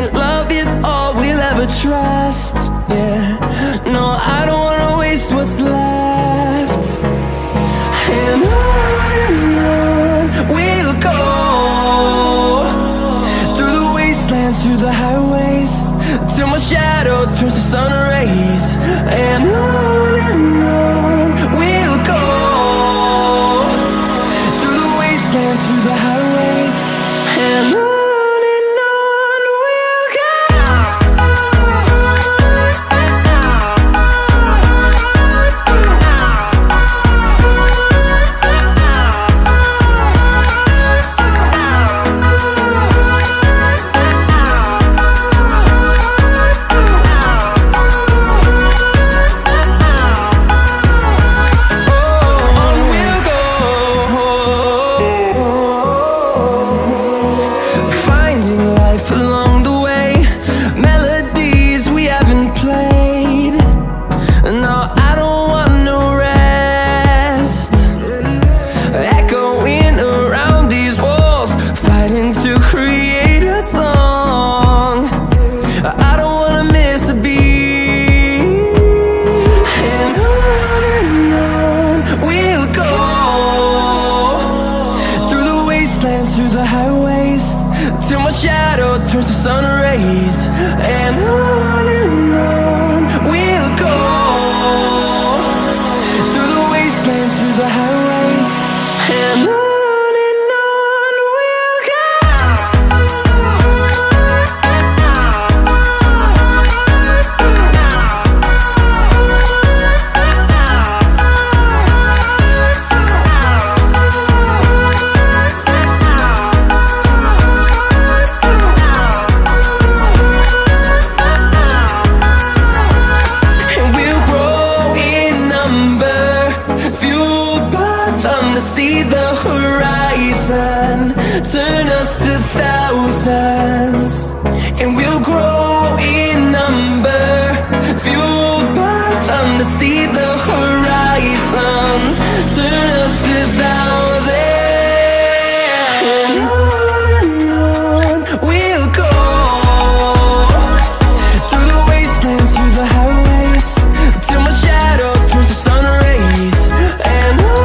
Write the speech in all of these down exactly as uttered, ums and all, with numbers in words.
and love is all we'll ever trust. Yeah, no, I don't wanna waste what's left. And on we'll go, through the wastelands, through the highways, till my shadow turns to sun rays. And on and on we'll go, through the wastelands, through the highways, and on. Through the highways, till my shadow turns to sun rays. And on and on we'll go, through the wastelands, through the highways, and on. See the horizon turn us to thousands, and we'll grow in number, fueled by them. To see the horizon turn us to thousands, and on and on we'll go, through the wastelands, through the highways, till my shadow turns to sun rays. And on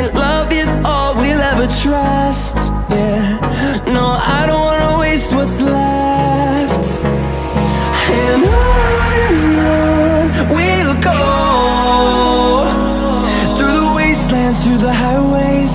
and love is all we'll ever trust. Yeah, no, I don't wanna waste what's left. And on and on we'll go, through the wastelands, through the highways,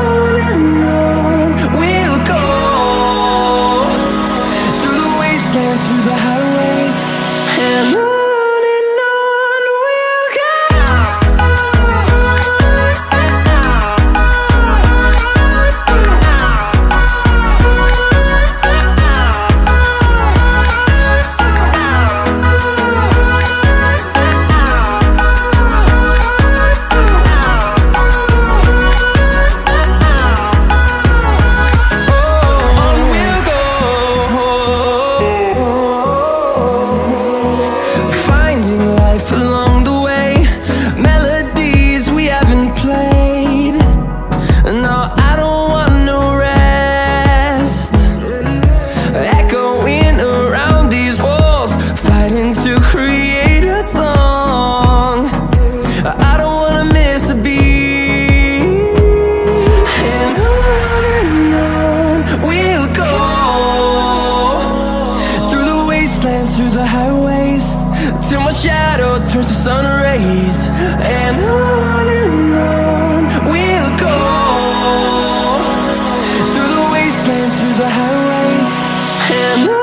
on and on we'll go, through the wastelands, through the highways, and on and on we'll go. till my shadow turns to sun rays, and on and on we'll go, through the wastelands, through the highways, and on.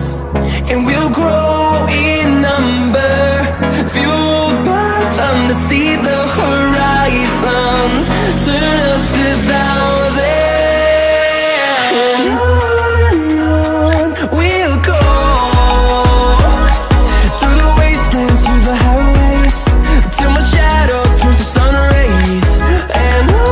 and we'll grow in number, fueled by them to see the horizon, turn us to thousands, and on and on we'll go, through the wastelands, through the highways, till my shadow turns to sun rays, and on.